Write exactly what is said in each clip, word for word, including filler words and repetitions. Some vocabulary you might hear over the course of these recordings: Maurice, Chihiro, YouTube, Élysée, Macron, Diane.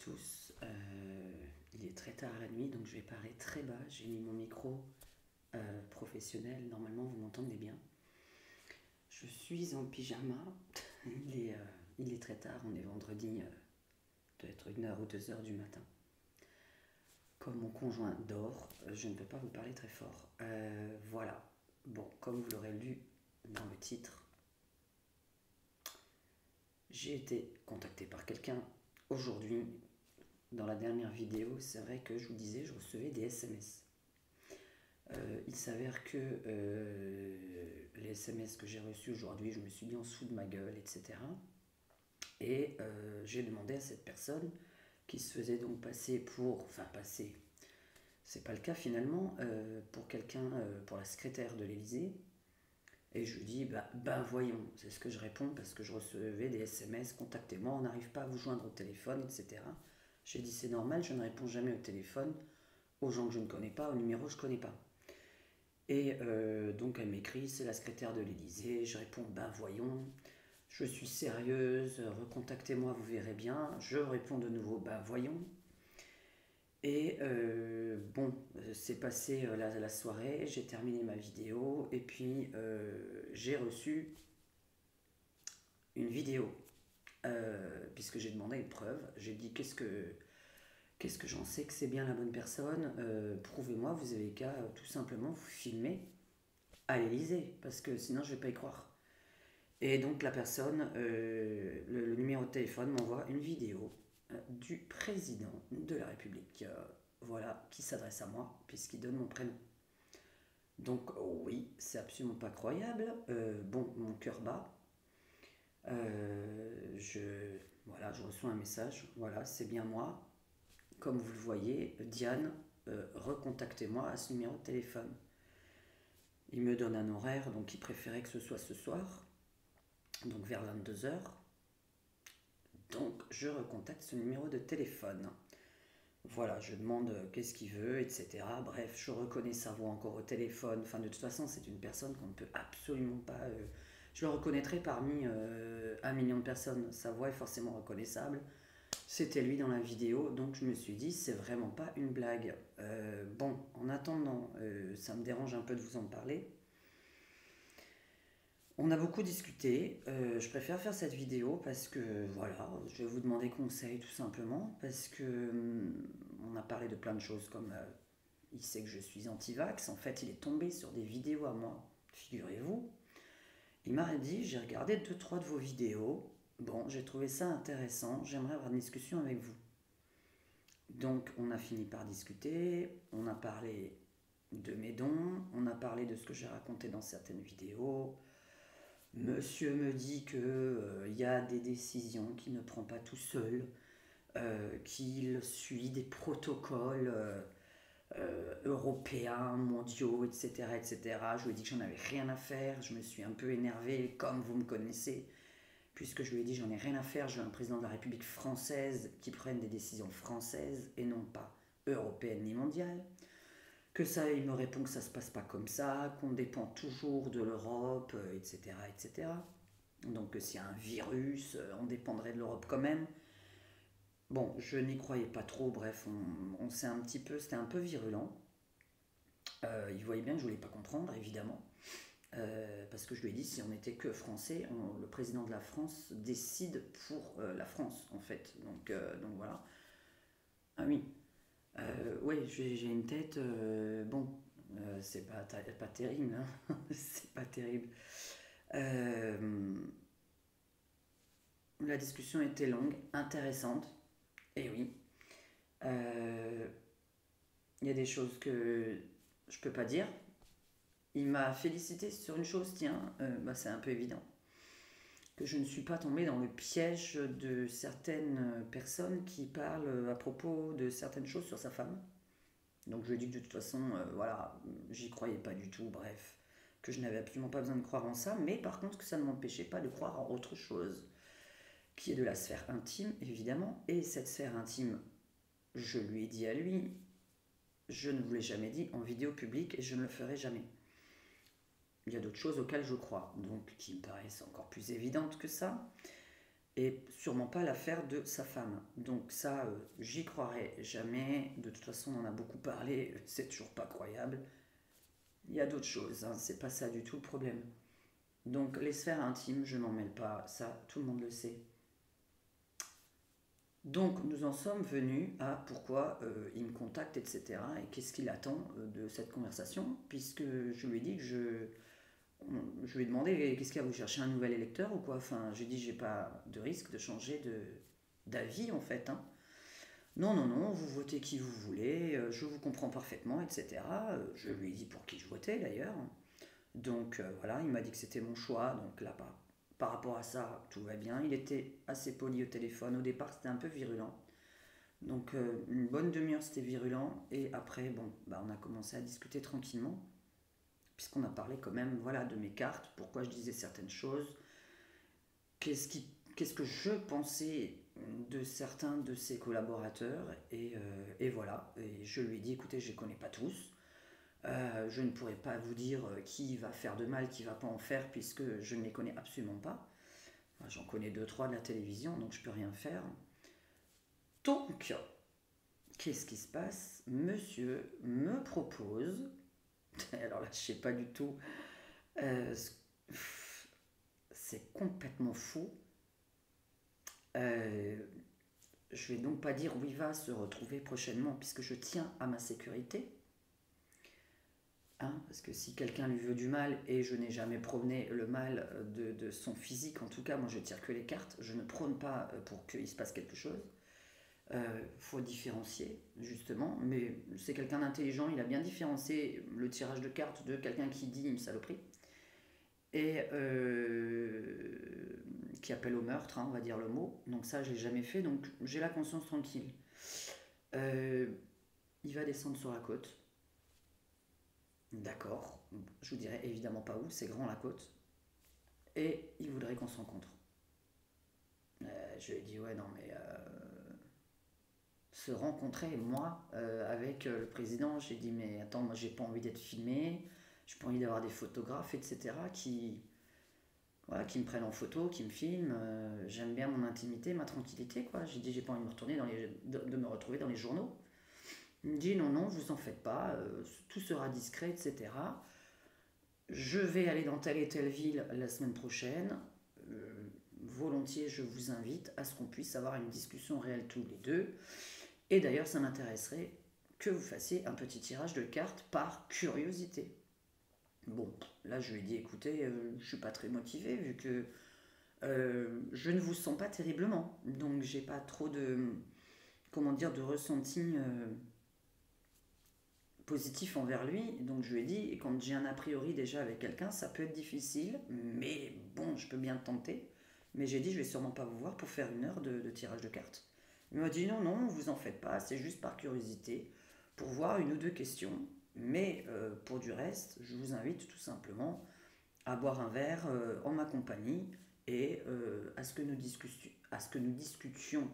tous. Euh, il est très tard la nuit, donc je vais parler très bas. J'ai mis mon micro euh, professionnel. Normalement, vous m'entendez bien. Je suis en pyjama. Il est, euh, il est très tard. On est vendredi, euh, peut-être une heure ou deux heures du matin. Comme mon conjoint dort, je ne peux pas vous parler très fort. Euh, voilà. Bon, comme vous l'aurez lu dans le titre, j'ai été contacté par quelqu'un aujourd'hui. Dans la dernière vidéo, c'est vrai que je vous disais, je recevais des S M S. Euh, il s'avère que euh, les S M S que j'ai reçus aujourd'hui, je me suis mis en dessous de ma gueule, et cetera. Et euh, j'ai demandé à cette personne qui se faisait donc passer pour, enfin passer, c'est pas le cas finalement, euh, pour quelqu'un, euh, pour la secrétaire de l'Élysée. Et je lui dis, bah, bah voyons, c'est ce que je réponds parce que je recevais des S M S, contactez-moi, on n'arrive pas à vous joindre au téléphone, et cetera. J'ai dit, c'est normal, je ne réponds jamais au téléphone, aux gens que je ne connais pas, aux numéros que je ne connais pas. Et euh, donc elle m'écrit, c'est la secrétaire de l'Élysée, je réponds, bah voyons, je suis sérieuse, recontactez-moi, vous verrez bien. Je réponds de nouveau, bah voyons. Et euh, bon, c'est passé la, la soirée, j'ai terminé ma vidéo, et puis euh, j'ai reçu une vidéo, euh, puisque j'ai demandé une preuve. J'ai dit, qu'est-ce que, qu'est-ce que j'en sais que c'est bien la bonne personne, euh, prouvez-moi, vous avez qu'à tout simplement vous filmer à l'Élysée, parce que sinon je ne vais pas y croire. Et donc la personne, euh, le, le numéro de téléphone m'envoie une vidéo du président de la République, euh, voilà, qui s'adresse à moi, puisqu'il donne mon prénom. Donc oh oui, c'est absolument pas croyable, euh, bon, mon cœur bat, euh, je, voilà, je reçois un message, voilà, c'est bien moi, comme vous le voyez, Diane, euh, recontactez-moi à ce numéro de téléphone. Il me donne un horaire, donc il préférait que ce soit ce soir, donc vers vingt-deux heures, donc je recontacte ce numéro de téléphone. Voilà, je demande qu'est-ce qu'il veut, et cetera. Bref, je reconnais sa voix encore au téléphone. Enfin, de toute façon, c'est une personne qu'on ne peut absolument pas... Euh, je le reconnaîtrais parmi euh, un million de personnes. Sa voix est forcément reconnaissable. C'était lui dans la vidéo, donc je me suis dit, c'est vraiment pas une blague. Euh, bon, en attendant, euh, ça me dérange un peu de vous en parler. On a beaucoup discuté, euh, je préfère faire cette vidéo parce que, voilà, je vais vous demander conseil tout simplement, parce que hum, on a parlé de plein de choses comme euh, il sait que je suis anti-vax, en fait il est tombé sur des vidéos à moi, figurez-vous. Il m'a dit, j'ai regardé deux trois de vos vidéos, bon j'ai trouvé ça intéressant, j'aimerais avoir une discussion avec vous. Donc on a fini par discuter, on a parlé de mes dons, on a parlé de ce que j'ai raconté dans certaines vidéos. Monsieur me dit qu'il euh, y a des décisions qu'il ne prend pas tout seul, euh, qu'il suit des protocoles euh, euh, européens, mondiaux, et cetera, et cetera. Je lui ai dit que j'en avais rien à faire, je me suis un peu énervée, comme vous me connaissez, puisque je lui ai dit j'en ai rien à faire, je veux un président de la République française qui prenne des décisions françaises et non pas européennes ni mondiales. Que ça, il me répond que ça ne se passe pas comme ça, qu'on dépend toujours de l'Europe, et cetera, et cetera. Donc s'il y a un virus, on dépendrait de l'Europe quand même. Bon, je n'y croyais pas trop, bref, on, on s'est un petit peu, c'était un peu virulent. Euh, il voyait bien que je ne voulais pas comprendre, évidemment. Euh, parce que je lui ai dit, si on n'était que français, on, le président de la France décide pour euh, la France, en fait. Donc, euh, donc voilà. Ah oui. Euh, oui, j'ai une tête, euh, bon, euh, c'est pas, pas terrible, hein. C'est pas terrible. Euh, la discussion était longue, intéressante, et oui. Euh, il y a des choses que je peux pas dire. Il m'a félicité sur une chose, tiens, euh, bah c'est un peu évident, que je ne suis pas tombée dans le piège de certaines personnes qui parlent à propos de certaines choses sur sa femme. Donc je lui ai dit que de toute façon, euh, voilà, j'y croyais pas du tout, bref, que je n'avais absolument pas besoin de croire en ça, mais par contre que ça ne m'empêchait pas de croire en autre chose, qui est de la sphère intime, évidemment, et cette sphère intime, je lui ai dit à lui, je ne vous l'ai jamais dit en vidéo publique et je ne le ferai jamais. Il y a d'autres choses auxquelles je crois, donc qui me paraissent encore plus évidentes que ça. et sûrement pas l'affaire de sa femme. Donc ça, euh, j'y croirais jamais. De toute façon, on en a beaucoup parlé, c'est toujours pas croyable. Il y a d'autres choses, hein, c'est pas ça du tout le problème. Donc les sphères intimes, je m'en mêle pas, ça, tout le monde le sait. Donc nous en sommes venus à pourquoi euh, il me contacte, et cetera. Et qu'est-ce qu'il attend euh, de cette conversation, puisque je lui ai dit que je... Je lui ai demandé, qu'est-ce qu'il y a, vous cherchez un nouvel électeur ou quoi? Enfin, j'ai dit, j'ai pas de risque de changer d'avis, en fait. Hein. Non, non, non, vous votez qui vous voulez, je vous comprends parfaitement, et cetera. Je lui ai dit pour qui je votais, d'ailleurs. Donc, euh, voilà, il m'a dit que c'était mon choix. Donc, là, par, par rapport à ça, tout va bien. Il était assez poli au téléphone. Au départ, c'était un peu virulent. Donc, euh, une bonne demi-heure, c'était virulent. Et après, bon, bah, on a commencé à discuter tranquillement, puisqu'on a parlé quand même, voilà, de mes cartes, pourquoi je disais certaines choses, qu'est-ce qui, qu'est-ce que je pensais de certains de ses collaborateurs, et, euh, et voilà, et je lui ai dit, écoutez, je ne les connais pas tous, euh, je ne pourrais pas vous dire qui va faire de mal, qui ne va pas en faire, puisque je ne les connais absolument pas, j'en connais deux, trois de la télévision, donc je ne peux rien faire. Donc, qu'est-ce qui se passe? Monsieur me propose... Alors là, je sais pas du tout, euh, c'est complètement fou. Euh, je vais donc pas dire où il va se retrouver prochainement, puisque je tiens à ma sécurité. Hein, parce que si quelqu'un lui veut du mal, et je n'ai jamais prôné le mal de, de son physique, en tout cas, moi je tire que les cartes, je ne prône pas pour qu'il se passe quelque chose. Il euh, faut différencier, justement, mais c'est quelqu'un d'intelligent, il a bien différencié le tirage de cartes de quelqu'un qui dit une saloperie, et euh, qui appelle au meurtre, hein, on va dire le mot, donc ça je l'ai jamais fait, donc j'ai la conscience tranquille. Euh, il va descendre sur la côte, d'accord, je vous dirais évidemment pas où, c'est grand la côte, et il voudrait qu'on se rencontre. Euh, je lui ai dit, ouais, non mais... Euh, se rencontrer, moi, euh, avec euh, le président, j'ai dit, mais attends, moi, j'ai pas envie d'être filmé, j'ai pas envie d'avoir des photographes, et cetera, qui, voilà, qui me prennent en photo, qui me filment, euh, j'aime bien mon intimité, ma tranquillité, quoi. J'ai dit, j'ai pas envie de me, retourner dans les, de, de me retrouver dans les journaux. Il me dit, non, non, vous en faites pas, euh, tout sera discret, et cetera. Je vais aller dans telle et telle ville la semaine prochaine, euh, volontiers, je vous invite à ce qu'on puisse avoir une discussion réelle tous les deux. Et d'ailleurs, ça m'intéresserait que vous fassiez un petit tirage de cartes par curiosité. Bon, là, je lui ai dit, écoutez, euh, je ne suis pas très motivée, vu que euh, je ne vous sens pas terriblement. Donc, j'ai pas trop de, comment dire, de ressenti euh, positif envers lui. Donc, je lui ai dit, et quand j'ai un a priori déjà avec quelqu'un, ça peut être difficile, mais bon, je peux bien tenter. Mais j'ai dit, je ne vais sûrement pas vous voir pour faire une heure de, de tirage de cartes. Il m'a dit, non, non, vous en faites pas, c'est juste par curiosité, pour voir une ou deux questions. Mais euh, pour du reste, je vous invite tout simplement à boire un verre euh, en ma compagnie et euh, à, ce que nous à ce que nous discutions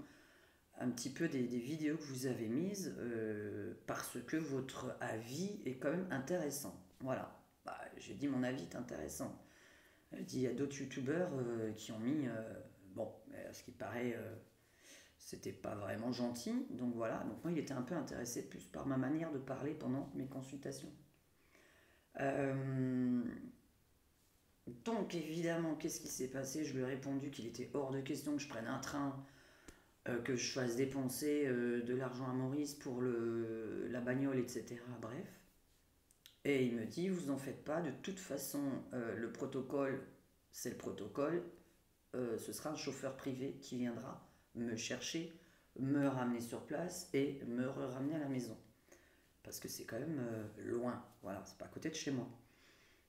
un petit peu des, des vidéos que vous avez mises, euh, parce que votre avis est quand même intéressant. Voilà, bah, j'ai dit, mon avis est intéressant. Elle dit, il y a d'autres youtubeurs euh, qui ont mis, euh, bon, à ce qui paraît... Euh, c'était pas vraiment gentil, donc voilà, donc moi il était un peu intéressé plus par ma manière de parler pendant mes consultations. Euh... Donc évidemment, qu'est-ce qui s'est passé? Je lui ai répondu qu'il était hors de question que je prenne un train, euh, que je fasse dépenser euh, de l'argent à Maurice pour le, la bagnole, et cetera. Bref. Et il me dit, vous en faites pas, de toute façon, euh, le protocole, c'est le protocole, euh, ce sera un chauffeur privé qui viendra me chercher, me ramener sur place et me ramener à la maison. Parce que c'est quand même euh, loin, voilà, c'est pas à côté de chez moi.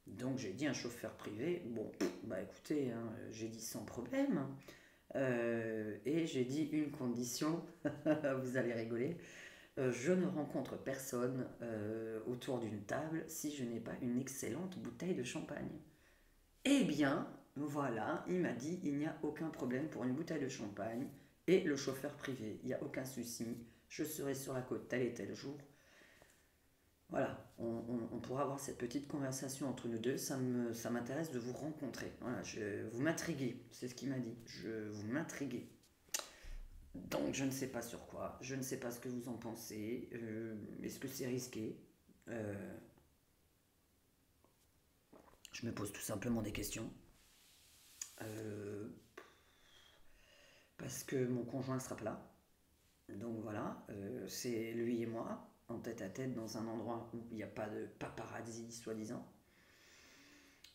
Donc j'ai dit un chauffeur privé, bon, bah écoutez, hein, j'ai dit sans problème, euh, et j'ai dit une condition, vous allez rigoler, euh, je ne rencontre personne euh, autour d'une table si je n'ai pas une excellente bouteille de champagne. Eh bien, voilà, il m'a dit, il n'y a aucun problème pour une bouteille de champagne, et le chauffeur privé, il n'y a aucun souci, je serai sur la côte tel et tel jour. Voilà, on, on, on pourra avoir cette petite conversation entre nous deux, ça me, ça m'intéresse de vous rencontrer. Voilà, je, vous m'intriguez, c'est ce qu'il m'a dit, je vous m'intriguez. Donc je ne sais pas sur quoi, je ne sais pas ce que vous en pensez, euh, est-ce que c'est risqué euh, je me pose tout simplement des questions. Euh, parce que mon conjoint ne sera pas là. Donc voilà, euh, c'est lui et moi, en tête à tête, dans un endroit où il n'y a pas de paparazzi, soi-disant.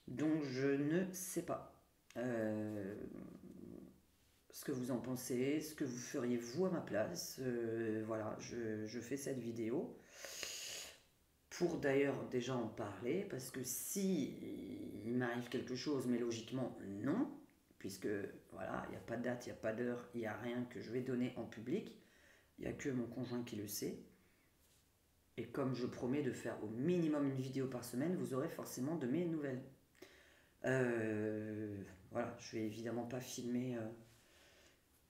Donc je ne sais pas euh, ce que vous en pensez, ce que vous feriez vous à ma place. Euh, voilà, je, je fais cette vidéo pour d'ailleurs déjà en parler, parce que si il m'arrive quelque chose, mais logiquement non, puisque voilà, il n'y a pas de date, il n'y a pas d'heure, il n'y a rien que je vais donner en public, il n'y a que mon conjoint qui le sait, et comme je promets de faire au minimum une vidéo par semaine, vous aurez forcément de mes nouvelles. Euh, voilà, je vais évidemment pas filmer, euh,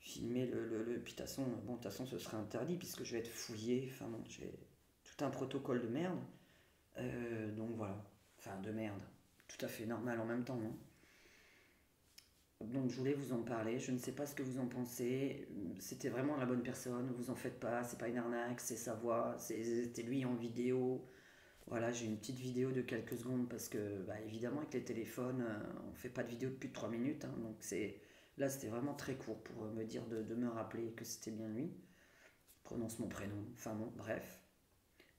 filmer le, le, le... Puis de toute façon, bon, de toute façon, ce serait interdit, puisque je vais être fouillé, enfin bon, j'ai tout un protocole de merde, euh, donc voilà, enfin de merde, tout à fait normal en même temps, non? Donc je voulais vous en parler, je ne sais pas ce que vous en pensez, c'était vraiment la bonne personne, vous en faites pas, c'est pas une arnaque, c'est sa voix, c'était lui en vidéo, voilà, j'ai une petite vidéo de quelques secondes, parce que, bah, évidemment, avec les téléphones, on fait pas de vidéo de plus de trois minutes, hein, donc c'est, là c'était vraiment très court pour me dire de, de me rappeler que c'était bien lui, prononce mon prénom, enfin bon, bref.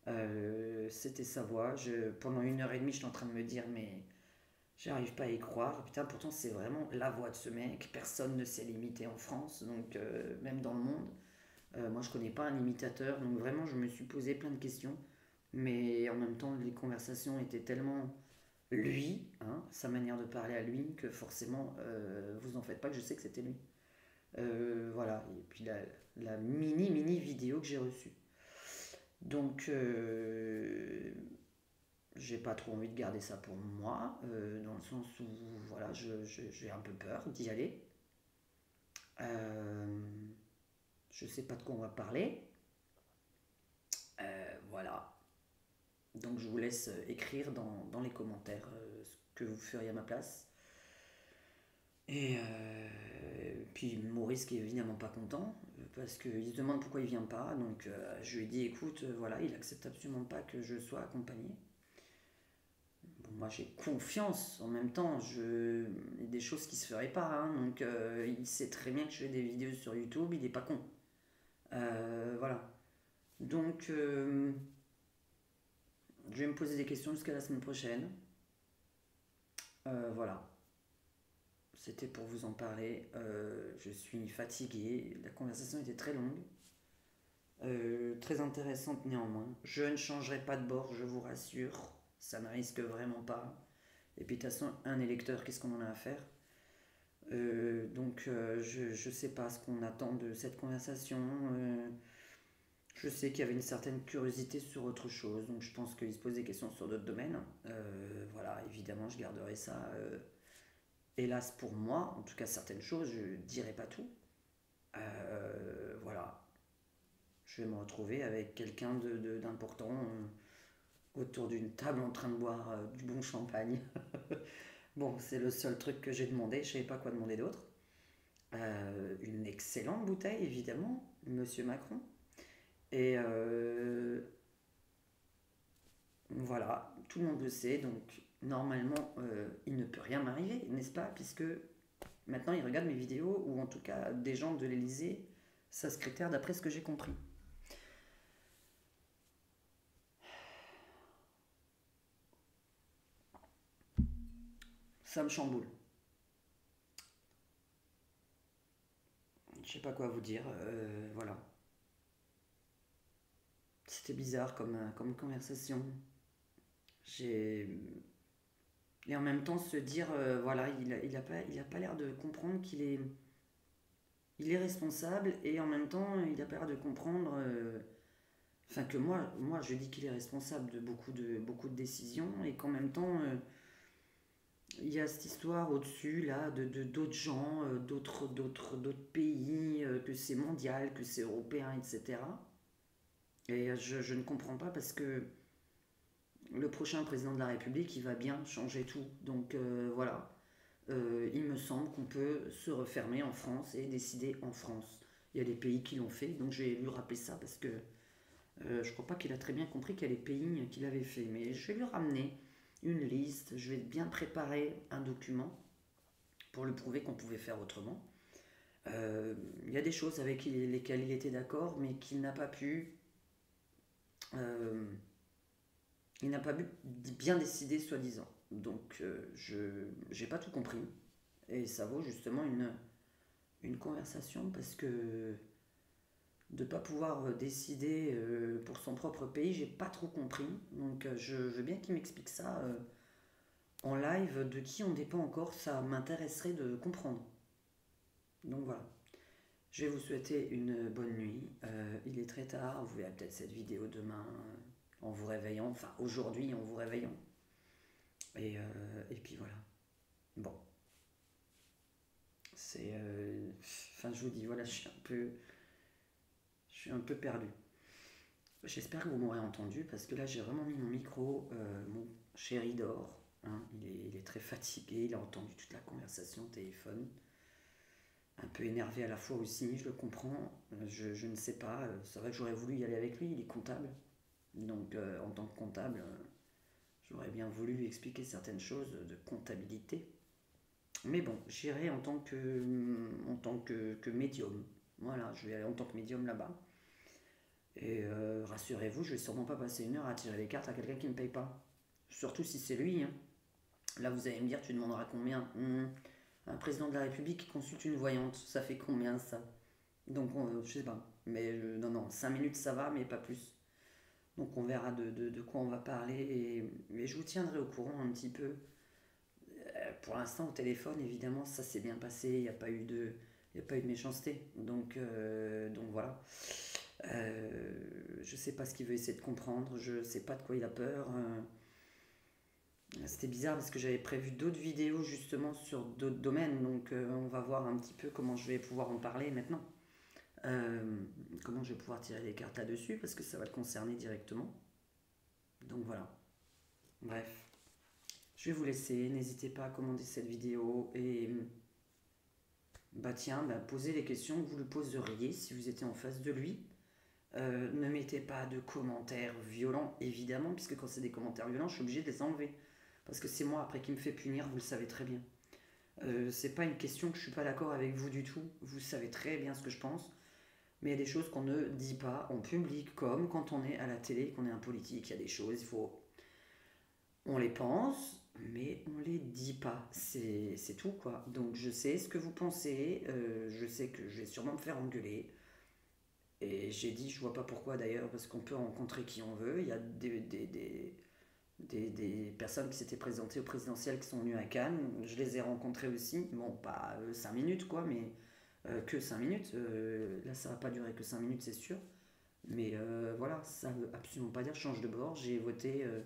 Euh, c'était sa voix, je, pendant une heure et demie j'étais en train de me dire mais j'arrive pas à y croire, putain, pourtant c'est vraiment la voix de ce mec, personne ne s'est limité en France, donc euh, même dans le monde, euh, moi je connais pas un imitateur, donc vraiment je me suis posé plein de questions, mais en même temps les conversations étaient tellement lui, hein, sa manière de parler à lui, que forcément euh, vous en faites pas que je sais que c'était lui, euh, voilà, et puis la, la mini mini vidéo que j'ai reçue. Donc, euh, j'ai pas trop envie de garder ça pour moi, euh, dans le sens où, voilà, je, je, j'ai un peu peur d'y aller. Euh, je sais pas de quoi on va parler. Euh, voilà. Donc, je vous laisse écrire dans, dans les commentaires euh, ce que vous feriez à ma place. Et euh, puis Maurice qui est évidemment pas content parce qu'il se demande pourquoi il vient pas, donc euh, je lui ai dit écoute, euh, voilà, il accepte absolument pas que je sois accompagné. Bon, moi j'ai confiance, en même temps je... il y a des choses qui se feraient pas, hein, donc euh, il sait très bien que je fais des vidéos sur YouTube, il est pas con, euh, voilà, donc euh, je vais me poser des questions jusqu'à la semaine prochaine, euh, voilà. C'était pour vous en parler, euh, je suis fatiguée, la conversation était très longue, euh, très intéressante néanmoins. Je ne changerai pas de bord, je vous rassure, ça ne risque vraiment pas. Et puis de toute façon, un électeur, qu'est-ce qu'on en a à faire? euh, Donc euh, je ne sais pas ce qu'on attend de cette conversation, euh, je sais qu'il y avait une certaine curiosité sur autre chose, donc je pense qu'il se pose des questions sur d'autres domaines. Euh, voilà, évidemment je garderai ça... Euh, hélas pour moi, en tout cas certaines choses, je ne dirai pas tout. Euh, voilà. Je vais me retrouver avec quelqu'un de, de, d'important euh, autour d'une table en train de boire euh, du bon champagne. Bon, c'est le seul truc que j'ai demandé, je ne savais pas quoi demander d'autre. Euh, une excellente bouteille, évidemment, Monsieur Macron. Et euh, voilà, tout le monde le sait, donc... Normalement, euh, il ne peut rien m'arriver, n'est-ce pas? Puisque maintenant, il regarde mes vidéos, ou en tout cas des gens de l'Élysée, sa secrétaire, d'après ce que j'ai compris. Ça me chamboule. Je sais pas quoi vous dire, euh, voilà. C'était bizarre comme, comme conversation. J'ai... Et en même temps, se dire, euh, voilà, il n'a il a pas, pas l'air de comprendre qu'il est, il est responsable, et en même temps, il n'a pas l'air de comprendre, euh, enfin que moi, moi, je dis qu'il est responsable de beaucoup de, beaucoup de décisions, et qu'en même temps, euh, il y a cette histoire au-dessus, là, de, de, d'autres gens, euh, d'autres, d'autres, d'autres pays, euh, que c'est mondial, que c'est européen, et cetera. Et je, je ne comprends pas, parce que le prochain président de la République, il va bien changer tout. Donc euh, voilà, euh, il me semble qu'on peut se refermer en France et décider en France. Il y a des pays qui l'ont fait, donc je vais lui rappeler ça, parce que euh, je ne crois pas qu'il a très bien compris qu'il y a des pays qui l'avaient fait. Mais je vais lui ramener une liste, je vais bien préparer un document pour lui prouver qu'on pouvait faire autrement. Euh, il y a des choses avec lesquelles il était d'accord, mais qu'il n'a pas pu... Euh, il n'a pas bien décidé, soi-disant. Donc, euh, je n'ai pas tout compris. Et ça vaut justement une, une conversation, parce que de ne pas pouvoir décider euh, pour son propre pays, j'ai pas trop compris. Donc, euh, je, je veux bien qu'il m'explique ça euh, en live. De qui on dépend encore, ça m'intéresserait de comprendre. Donc, voilà. Je vais vous souhaiter une bonne nuit. Euh, il est très tard. Vous verrez peut-être cette vidéo demain... Euh, en vous réveillant, enfin aujourd'hui en vous réveillant. Et, euh, et puis voilà. Bon. C'est... Euh, enfin je vous dis, voilà, je suis un peu... Je suis un peu perdu. J'espère que vous m'aurez entendu, parce que là j'ai vraiment mis mon micro, euh, mon chéri dort. Hein, il, est, il est très fatigué, il a entendu toute la conversation au téléphone. Un peu énervé à la fois aussi, je le comprends. Je, je ne sais pas, c'est vrai que j'aurais voulu y aller avec lui, il est comptable. Donc, euh, en tant que comptable, euh, j'aurais bien voulu lui expliquer certaines choses de comptabilité. Mais bon, j'irai en tant que, euh, en tant que, que médium. Voilà, je vais aller en tant que médium là-bas. Et euh, rassurez-vous, je ne vais sûrement pas passer une heure à tirer les cartes à quelqu'un qui ne paye pas. Surtout si c'est lui. Hein. Là, vous allez me dire, tu demanderas combien? Mmh, un président de la République qui consulte une voyante, ça fait combien ça? Donc, euh, je sais pas. Mais euh, non, non, cinq minutes ça va, mais pas plus. Donc on verra de, de, de quoi on va parler, et, et je vous tiendrai au courant un petit peu. Euh, pour l'instant, au téléphone, évidemment, ça s'est bien passé, il n'y a pas eu de, il n'y a pas eu de méchanceté. Donc, euh, donc voilà. Euh, je ne sais pas ce qu'il veut essayer de comprendre, je ne sais pas de quoi il a peur. Euh, C'était bizarre parce que j'avais prévu d'autres vidéos justement sur d'autres domaines, donc euh, on va voir un petit peu comment je vais pouvoir en parler maintenant. Euh, comment je vais pouvoir tirer les cartes là-dessus, parce que ça va le concerner directement. Donc voilà. Bref. Je vais vous laisser. N'hésitez pas à commenter cette vidéo. Et bah tiens, bah, posez les questions que vous lui poseriez si vous étiez en face de lui. Euh, ne mettez pas de commentaires violents, évidemment, puisque quand c'est des commentaires violents, je suis obligée de les enlever. Parce que c'est moi après qui me fait punir, vous le savez très bien. Euh, c'est pas une question que je suis pas d'accord avec vous du tout. Vous savez très bien ce que je pense. Mais il y a des choses qu'on ne dit pas en public, comme quand on est à la télé, qu'on est un politique, il y a des choses, il faut... On les pense, mais on les dit pas. C'est tout, quoi. Donc je sais ce que vous pensez, euh, je sais que je vais sûrement me faire engueuler. Et j'ai dit, je vois pas pourquoi d'ailleurs, parce qu'on peut rencontrer qui on veut. Il y a des, des, des, des, des personnes qui s'étaient présentées au présidentiel qui sont venues à Cannes. Je les ai rencontrées aussi, bon, pas euh, cinq minutes, quoi, mais... Euh, que cinq minutes, euh, là ça va pas durer que cinq minutes c'est sûr, mais euh, voilà, ça veut absolument pas dire change de bord, j'ai voté euh,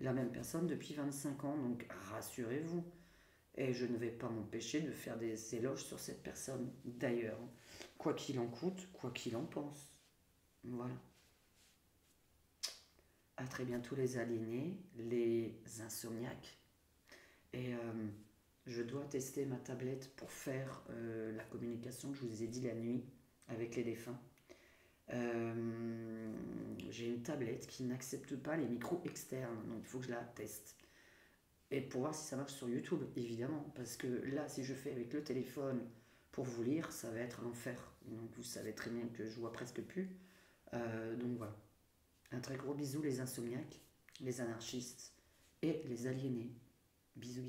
la même personne depuis vingt-cinq ans, donc rassurez-vous, et je ne vais pas m'empêcher de faire des éloges sur cette personne d'ailleurs, quoi qu'il en coûte, quoi qu'il en pense, voilà. À très bientôt les aliénés, les insomniaques, et... Euh, je dois tester ma tablette pour faire euh, la communication que je vous ai dit la nuit avec les défunts. Euh, j'ai une tablette qui n'accepte pas les micros externes, donc il faut que je la teste. Et pour voir si ça marche sur YouTube, évidemment, parce que là, si je fais avec le téléphone pour vous lire, ça va être l'enfer. Donc vous savez très bien que je vois presque plus. Euh, donc voilà. Un très gros bisou les insomniaques, les anarchistes et les aliénés. Bisous.